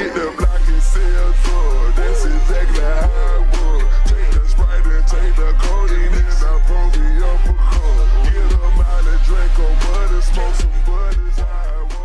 hit the block and sell drugs. That's exactly how I was. Take the Sprite and take the codeine and I pour me up a cup. Get them out and drink on mud and smoke some bud is how I was.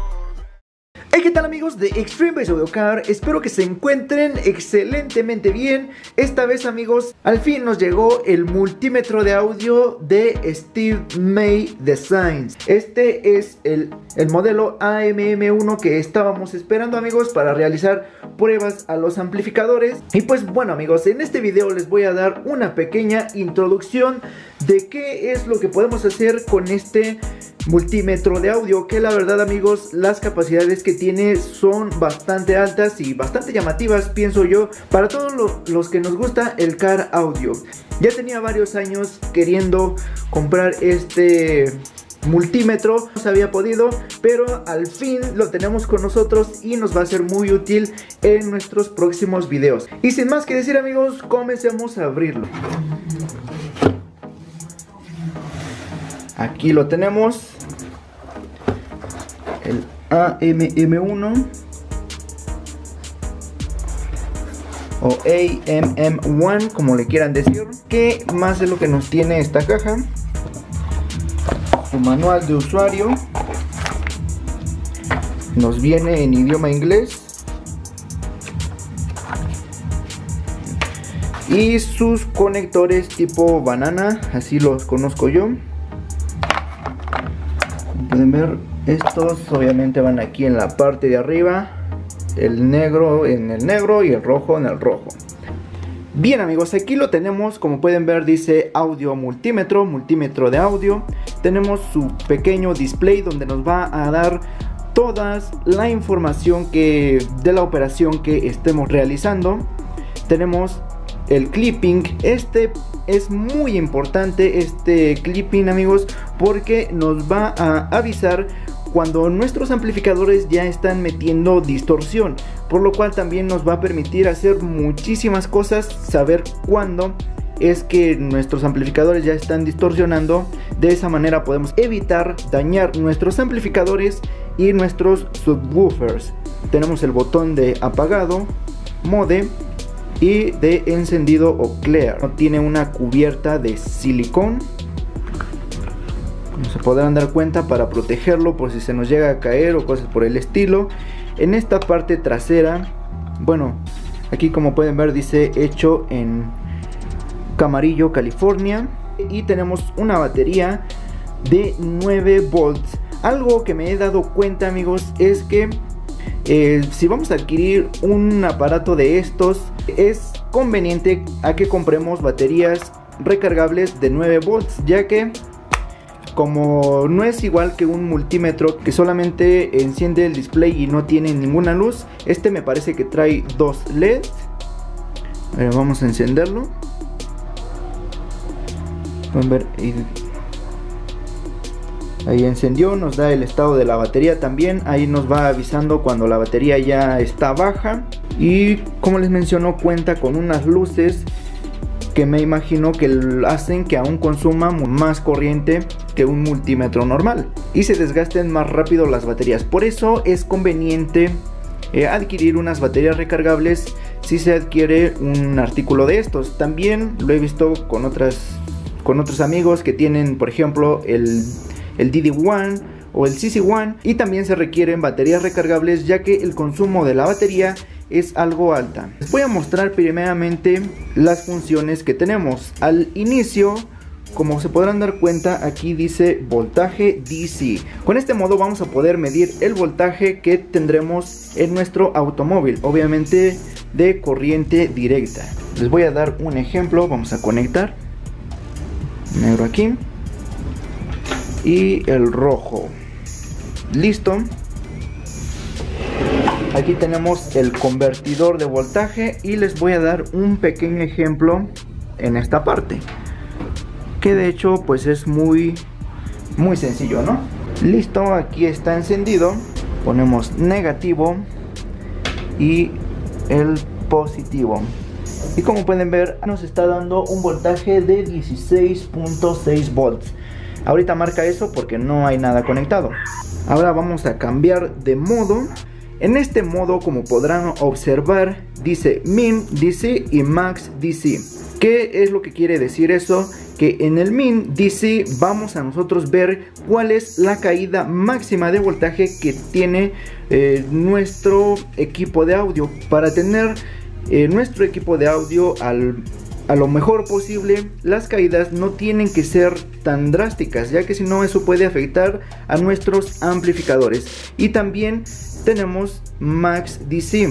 Hey, ¿qué tal amigos de Extreme Base Audio Car? Espero que se encuentren excelentemente bien. Esta vez amigos, al fin nos llegó el multímetro de audio de Steve May Designs. Este es el modelo AMM-1 que estábamos esperando amigos para realizar pruebas a los amplificadores. Y pues bueno amigos, en este video les voy a dar una pequeña introducción de qué es lo que podemos hacer con este multímetro de audio, que la verdad amigos, las capacidades que tiene son bastante altas y bastante llamativas, pienso yo, para todos los que nos gusta el car audio. Ya tenía varios años queriendo comprar este multímetro, no se había podido, pero al fin lo tenemos con nosotros y nos va a ser muy útil en nuestros próximos videos. Y sin más que decir amigos, comencemos a abrirlo. Aquí lo tenemos, el AMM-1 o AMM-1 como le quieran decir. ¿Qué más es lo que nos tiene esta caja? Su manual de usuario, nos viene en idioma inglés, y sus conectores tipo banana, así los conozco yo. Pueden ver, estos obviamente van aquí en la parte de arriba, el negro en el negro y el rojo en el rojo. Bien amigos, aquí lo tenemos, como pueden ver dice audio multímetro, multímetro de audio. Tenemos su pequeño display donde nos va a dar toda la información de la operación que estemos realizando. Tenemos el clipping, este es muy importante, este clipping amigos, porque nos va a avisar cuando nuestros amplificadores ya están metiendo distorsión, por lo cual también nos va a permitir hacer muchísimas cosas, saber cuándo es que nuestros amplificadores ya están distorsionando. De esa manera podemos evitar dañar nuestros amplificadores y nuestros subwoofers. Tenemos el botón de apagado, mode, y de encendido o clear. Tiene una cubierta de silicón, se podrán dar cuenta, para protegerlo por si se nos llega a caer o cosas por el estilo. En esta parte trasera, bueno, aquí como pueden ver dice hecho en Camarillo, California, y tenemos una batería de 9 volts. Algo que me he dado cuenta amigos es que si vamos a adquirir un aparato de estos, es conveniente a que compremos baterías recargables de 9 volts, ya que como no es igual que un multímetro que solamente enciende el display y no tiene ninguna luz, este me parece que trae 2 LED. Vamos a encenderlo. Pueden ver, ahí encendió, nos da el estado de la batería también, ahí nos va avisando cuando la batería ya está baja. Y como les menciono, cuenta con unas luces que me imagino que hacen que aún consuma más corriente que un multímetro normal y se desgasten más rápido las baterías. Por eso es conveniente adquirir unas baterías recargables si se adquiere un artículo de estos. También lo he visto con otros amigos que tienen, por ejemplo, el DD1 o el CC1, y también se requieren baterías recargables ya que el consumo de la batería es algo alta. Les voy a mostrar primeramente las funciones que tenemos. Al inicio, como se podrán dar cuenta, aquí dice voltaje DC. Con este modo vamos a poder medir el voltaje que tendremos en nuestro automóvil, obviamente de corriente directa. Les voy a dar un ejemplo, vamos a conectar negro aquí y el rojo. Listo. Aquí tenemos el convertidor de voltaje y les voy a dar un pequeño ejemplo en esta parte, que de hecho pues es muy sencillo, ¿no? Listo, aquí está encendido. Ponemos negativo y el positivo. Y como pueden ver, nos está dando un voltaje de 16.6 volts. Ahorita marca eso porque no hay nada conectado. Ahora vamos a cambiar de modo En este modo, como podrán observar, dice min DC y max DC. ¿Qué es lo que quiere decir eso? Que en el min DC vamos a nosotros ver cuál es la caída máxima de voltaje que tiene nuestro equipo de audio, para tener nuestro equipo de audio a lo mejor posible. Las caídas no tienen que ser tan drásticas, ya que si no eso puede afectar a nuestros amplificadores. Y también tenemos max DC.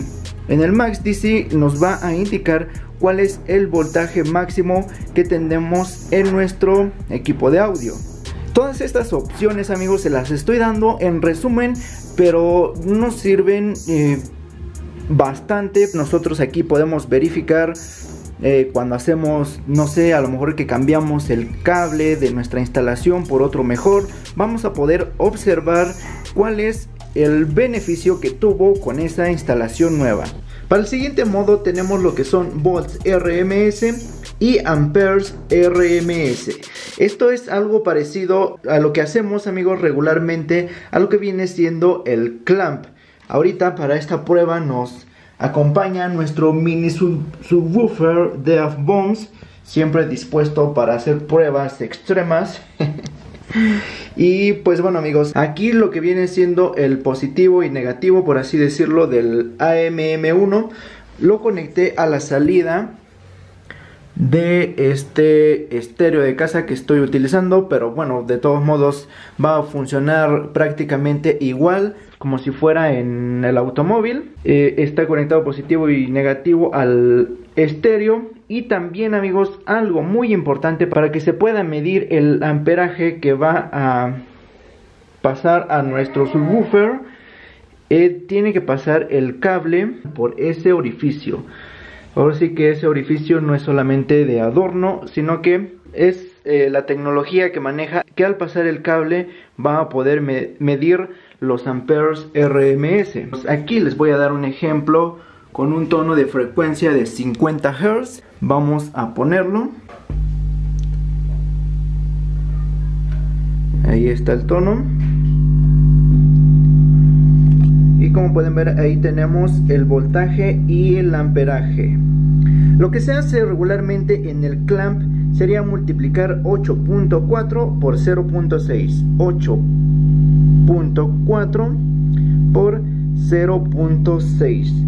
En el max DC nos va a indicar cuál es el voltaje máximo que tenemos en nuestro equipo de audio. Todas estas opciones, amigos, se las estoy dando en resumen, pero nos sirven bastante. Nosotros aquí podemos verificar cuando hacemos, no sé, a lo mejor que cambiamos el cable de nuestra instalación por otro mejor, vamos a poder observar cuál es el beneficio que tuvo con esa instalación nueva. Para el siguiente modo tenemos lo que son volts RMS y amperes RMS. Esto es algo parecido a lo que hacemos, amigos, regularmente, a lo que viene siendo el clamp. Ahorita para esta prueba nos acompaña nuestro mini subwoofer de F-Bones, siempre dispuesto para hacer pruebas extremas. Y pues bueno, amigos, aquí lo que viene siendo el positivo y negativo, por así decirlo, del AMM-1, lo conecté a la salida de este estéreo de casa que estoy utilizando, pero bueno, de todos modos va a funcionar prácticamente igual como si fuera en el automóvil. Está conectado positivo y negativo al estéreo. Y también, amigos, algo muy importante para que se pueda medir el amperaje que va a pasar a nuestro subwoofer, tiene que pasar el cable por ese orificio. Ahora sí que ese orificio no es solamente de adorno, sino que es la tecnología que maneja, que al pasar el cable va a poder medir los amperes RMS. Pues aquí les voy a dar un ejemplo con un tono de frecuencia de 50 Hz. Vamos a ponerlo. Ahí está el tono. Y como pueden ver, ahí tenemos el voltaje y el amperaje. Lo que se hace regularmente en el clamp sería multiplicar 8.4 por 0.6. 8.4 por 0.6.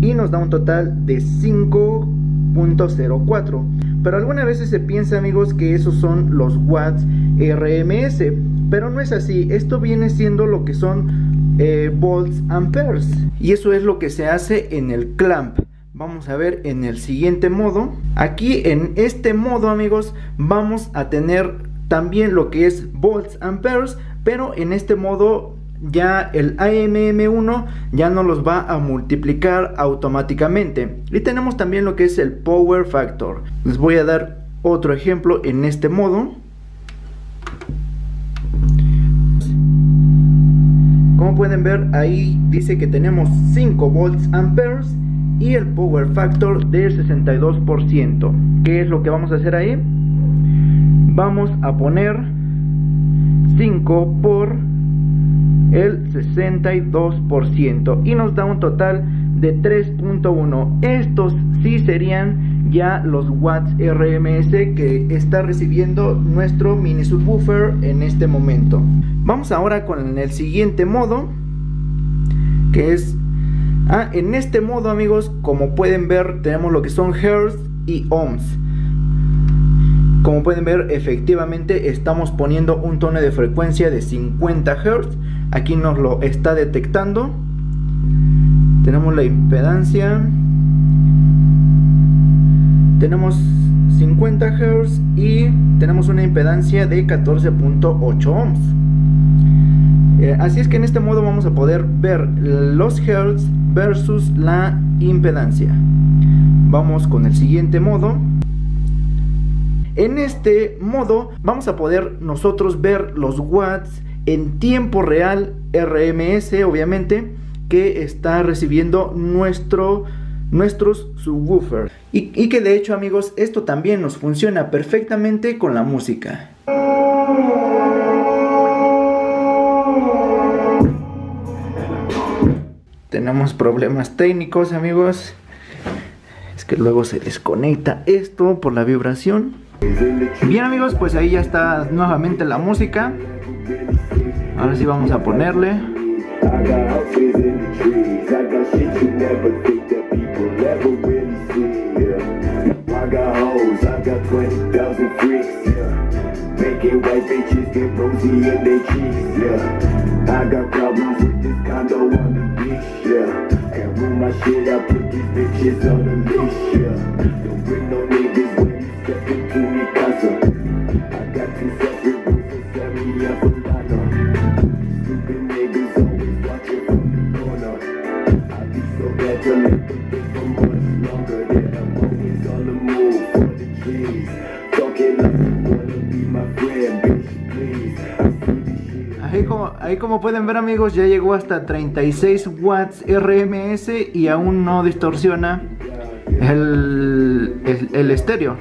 Y nos da un total de 5.04. Pero algunas veces se piensa, amigos, que esos son los watts RMS. Pero no es así. Esto viene siendo lo que son volts amperes, y eso es lo que se hace en el clamp. Vamos a ver en el siguiente modo. Aquí en este modo, amigos, vamos a tener también lo que es volts amperes, pero en este modo ya el AMM1 ya no los va a multiplicar automáticamente. Y tenemos también lo que es el power factor. Les voy a dar otro ejemplo en este modo. Como pueden ver, ahí dice que tenemos 5 volts amperes y el power factor del 62%. ¿Qué es lo que vamos a hacer ahí? Vamos a poner 5 por el 62% y nos da un total de 3.1. Estos sí serían ya los watts RMS que está recibiendo nuestro mini subwoofer en este momento. Vamos ahora con el siguiente modo, que es en este modo, amigos, como pueden ver, tenemos lo que son hertz y ohms. Como pueden ver, efectivamente estamos poniendo un tono de frecuencia de 50 Hz. Aquí nos lo está detectando. Tenemos la impedancia, tenemos 50 Hz y tenemos una impedancia de 14.8 ohms. Así es que en este modo vamos a poder ver los hertz versus la impedancia. Vamos con el siguiente modo. En este modo vamos a poder nosotros ver los watts en tiempo real RMS, obviamente, que está recibiendo nuestros subwoofers, y que de hecho, amigos, esto también nos funciona perfectamente con la música. Tenemos problemas técnicos, amigos. Es que luego se desconecta esto por la vibración. Bien, amigos, pues ahí ya está nuevamente la música. Ahora sí vamos a ponerle. Ahí como pueden ver, amigos, ya llegó hasta 36 watts RMS y aún no distorsiona el estéreo.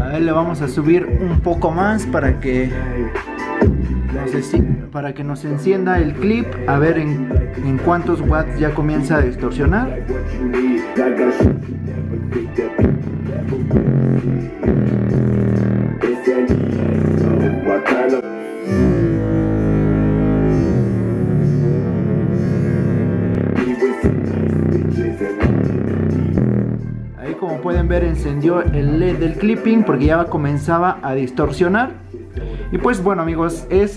A ver, le vamos a subir un poco más para que nos encienda el clip, a ver en cuántos watts ya comienza a distorsionar. Ahí, como pueden ver, encendió el LED del clipping porque ya comenzaba a distorsionar. Y pues bueno, amigos, es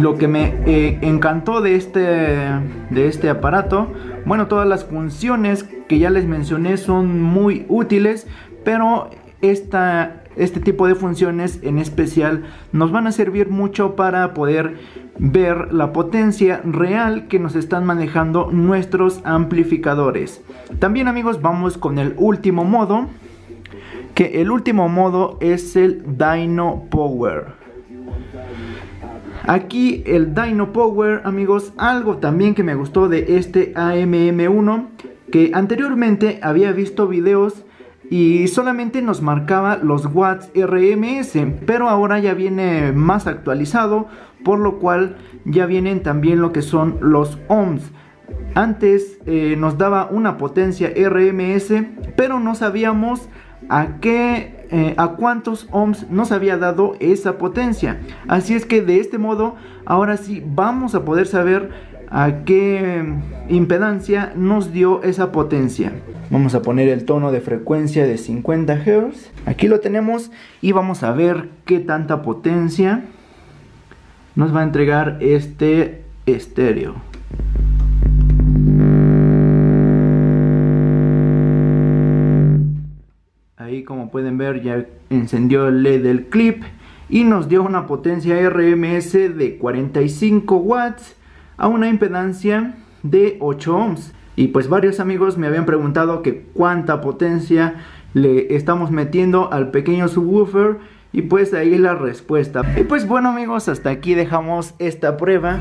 lo que me encantó de este aparato. Bueno, todas las funciones que ya les mencioné son muy útiles, pero este tipo de funciones en especial nos van a servir mucho para poder ver la potencia real que nos están manejando nuestros amplificadores. También, amigos, vamos con el último modo. Que el último modo es el Dino Power. Aquí el Dino Power, amigos, algo también que me gustó de este AMM-1, que anteriormente había visto videos y solamente nos marcaba los watts RMS, pero ahora ya viene más actualizado, por lo cual ya vienen también lo que son los ohms. Antes nos daba una potencia RMS, pero no sabíamos a cuántos ohms nos había dado esa potencia. Así es que de este modo ahora sí vamos a poder saber a qué impedancia nos dio esa potencia. Vamos a poner el tono de frecuencia de 50 Hz. Aquí lo tenemos y vamos a ver qué tanta potencia nos va a entregar este estéreo. Ahí, como pueden ver, ya encendió el LED del clip y nos dio una potencia RMS de 45 watts a una impedancia de 8 ohms. Y pues varios amigos me habían preguntado que cuánta potencia le estamos metiendo al pequeño subwoofer, y pues ahí es la respuesta. Y pues bueno, amigos, hasta aquí dejamos esta prueba.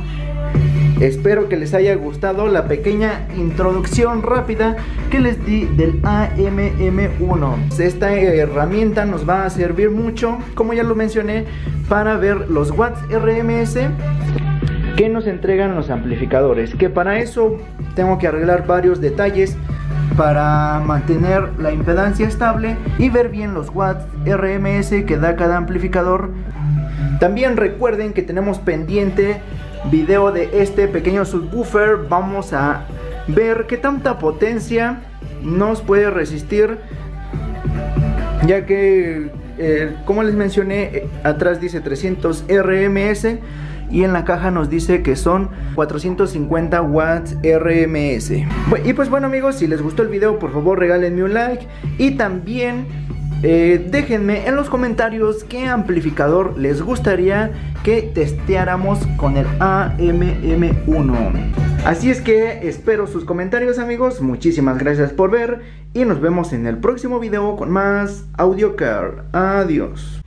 Espero que les haya gustado la pequeña introducción rápida que les di del AMM-1. Esta herramienta nos va a servir mucho, como ya lo mencioné, para ver los watts RMS que nos entregan los amplificadores. Que para eso tengo que arreglar varios detalles para mantener la impedancia estable y ver bien los watts RMS que da cada amplificador. También recuerden que tenemos pendiente video de este pequeño subwoofer. Vamos a ver qué tanta potencia nos puede resistir, ya que como les mencioné, atrás dice 300 RMS y en la caja nos dice que son 450 watts RMS. Y pues bueno, amigos, si les gustó el video, por favor regálenme un like y también déjenme en los comentarios qué amplificador les gustaría que testeáramos con el AMM-1. Así es que espero sus comentarios, amigos. Muchísimas gracias por ver y nos vemos en el próximo video con más AudioCar. Adiós.